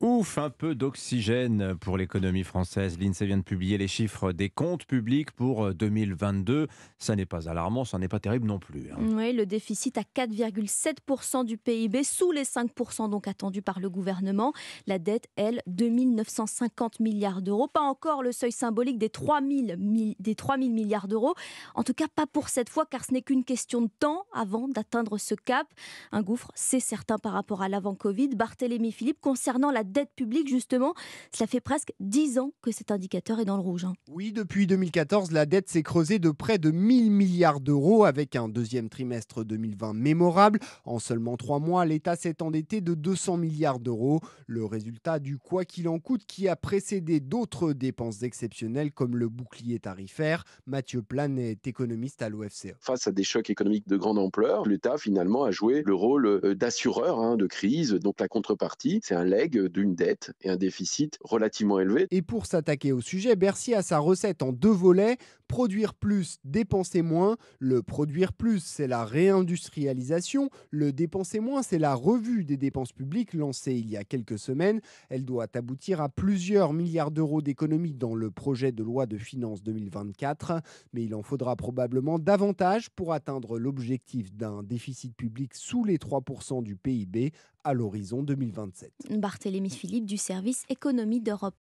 Ouf, un peu d'oxygène pour l'économie française. L'INSEE vient de publier les chiffres des comptes publics pour 2022. Ça n'est pas alarmant, ça n'est pas terrible non plus. Oui, le déficit à 4,7% du PIB, sous les 5% donc attendus par le gouvernement. La dette, elle, 2950 milliards d'euros. Pas encore le seuil symbolique des 3000 milliards d'euros. En tout cas, pas pour cette fois, car ce n'est qu'une question de temps avant d'atteindre ce cap. Un gouffre, c'est certain par rapport à l'avant-Covid. Barthélémy Philippe, concernant la dette publique, justement, cela fait presque 10 ans que cet indicateur est dans le rouge. Oui, depuis 2014, la dette s'est creusée de près de 1000 milliards d'euros avec un deuxième trimestre 2020 mémorable. En seulement 3 mois, l'État s'est endetté de 200 milliards d'euros. Le résultat du quoi qu'il en coûte qui a précédé d'autres dépenses exceptionnelles comme le bouclier tarifaire. Mathieu Plane est économiste à l'OFCE. Face à des chocs économiques de grande ampleur, l'État finalement a joué le rôle d'assureur de crise. Donc la contrepartie, c'est un legs de une dette et un déficit relativement élevé. Et pour s'attaquer au sujet, Bercy a sa recette en 2 volets. Produire plus, dépenser moins. Le produire plus, c'est la réindustrialisation. Le dépenser moins, c'est la revue des dépenses publiques lancée il y a quelques semaines. Elle doit aboutir à plusieurs milliards d'euros d'économies dans le projet de loi de finances 2024. Mais il en faudra probablement davantage pour atteindre l'objectif d'un déficit public sous les 3% du PIB à l'horizon 2027. Barthélémy Philippe du service économie d'Europe.